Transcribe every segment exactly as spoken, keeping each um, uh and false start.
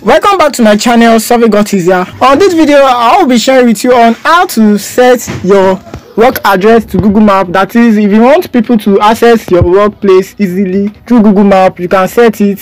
Welcome back to my channel, Survey Got Easier. On this video, I will be sharing with you on how to set your work address to Google Map. That is, if you want people to access your workplace easily through Google Map, you can set it.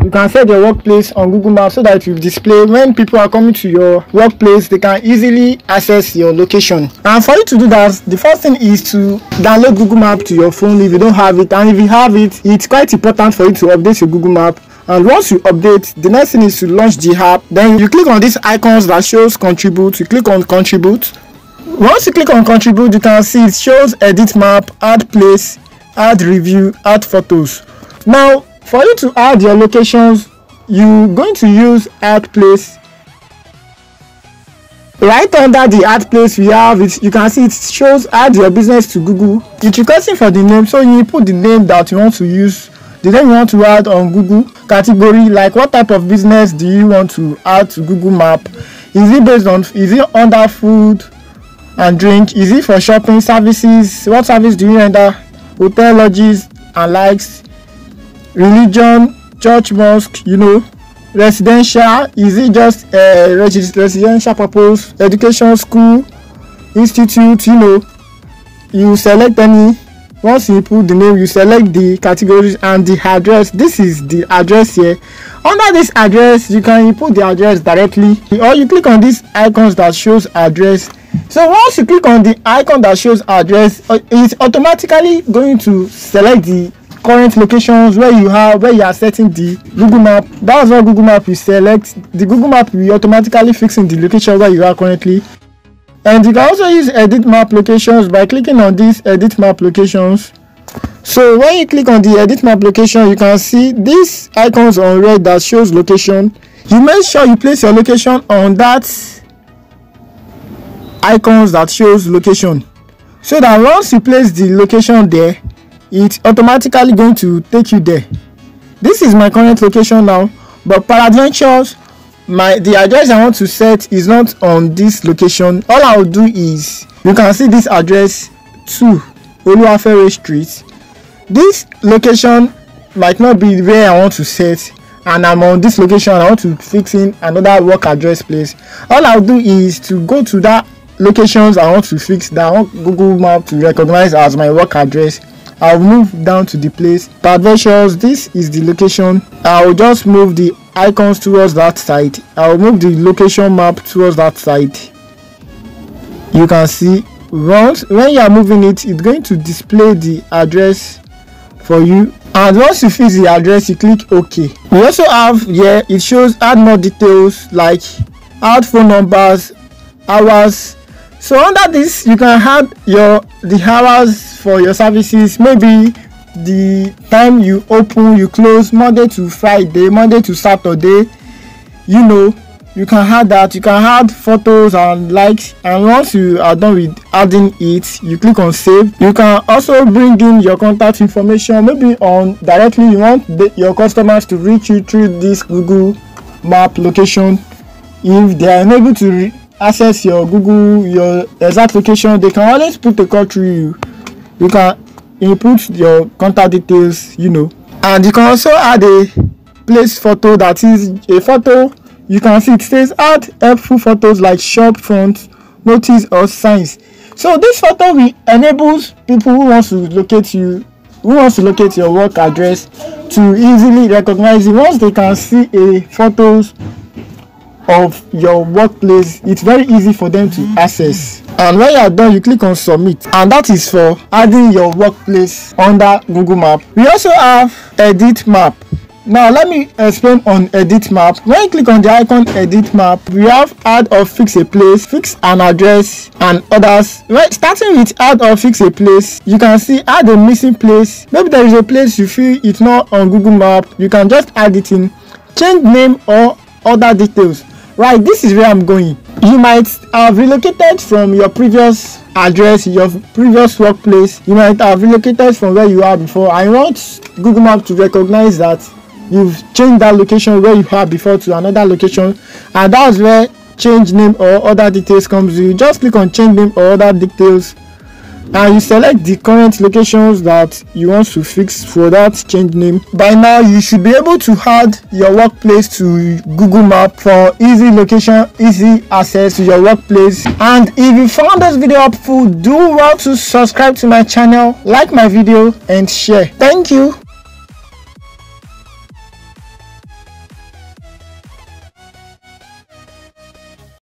You can set your workplace on Google Map so that you display when people are coming to your workplace, they can easily access your location. And for you to do that, the first thing is to download Google Map to your phone if you don't have it. And if you have it, it's quite important for you to update your Google Map. And once you update, the next thing is to launch the app. Then you click on these icons that shows contribute. You click on contribute. Once you click on contribute, you can see it shows edit map, add place, add review, add photos. Now, for you to add your locations, you're going to use add place. Right under the add place we have it, you can see it shows add your business to Google. It's requesting for the name, so you put the name that you want to use. The name you want to add on Google category, like what type of business do you want to add to Google Map? Is it based on, is it under food and drink? Is it for shopping services? What service do you render? Hotel, lodges and likes. Religion, church, mosque, you know. Residential, is it just a residential purpose? Education, school, institute, you know. You select any. Once you put the name, you select the categories and the address. This is the address here. Under this address, you can input the address directly, or you click on these icons that shows address. So once you click on the icon that shows address, it's automatically going to select the current locations where you are, where you are setting the Google Map. That's what Google Map you select. The Google Map will automatically fix in the location where you are currently. And you can also use edit map locations by clicking on these edit map locations. So when you click on the edit map location, you can see these icons on red that shows location. You make sure you place your location on that icons that shows location, so that once you place the location there, it's automatically going to take you there. This is my current location now, but peradventures, My the address I want to set is not on this location. All I will do is, you can see this address two Oluwafere Street. This location might not be where I want to set, and I'm on this location. I want to fix in another work address place. All I'll do is to go to that locations I want to fix that I want Google Map to recognize as my work address. I'll move down to the place. Peradventures, this is the location. I'll just move the icons towards that side. I'll move the location map towards that side. You can see once when you are moving it, it's going to display the address for you. And once you fix the address, you click OK. We also have here, yeah, it shows add more details like add phone numbers, hours. So under this, you can add your the hours for your services, maybe the time you open, you close, Monday to Friday, Monday to Saturday, you know. You can add that. You can add photos and likes, and once you are done with adding it, you click on save. You can also bring in your contact information, maybe on directly you want the, your customers to reach you through this Google Map location. If they are unable to re access your Google, your exact location, they can always put a call through you. You can input your contact details, you know. And you can also add a place photo, that is a photo. You can see it says add helpful photos like shop front, notice or signs. So this photo will enables people who wants to locate you, who wants to locate your work address, to easily recognize it. Once they can see a photos of your workplace, it's very easy for them to access. And when you are done, you click on submit, and that is for adding your workplace under Google Map. We also have edit map. Now let me explain on edit map. When you click on the icon edit map, we have add or fix a place, fix an address and others. Right, starting with add or fix a place, you can see add a missing place. Maybe there is a place you feel it's not on Google Map, you can just add it in, change name or other details. Right, this is where I'm going. You might have relocated from your previous address, your previous workplace. You might have relocated from where you are before. I want Google Maps to recognize that you've changed that location where you are before to another location, and that's where change name or other details comes. You just click on change name or other details. and you select the current locations that you want to fix for that change name. By now, you should be able to add your workplace to Google Map for easy location, easy access to your workplace. And if you found this video helpful, do well to subscribe to my channel, like my video, and share. Thank you.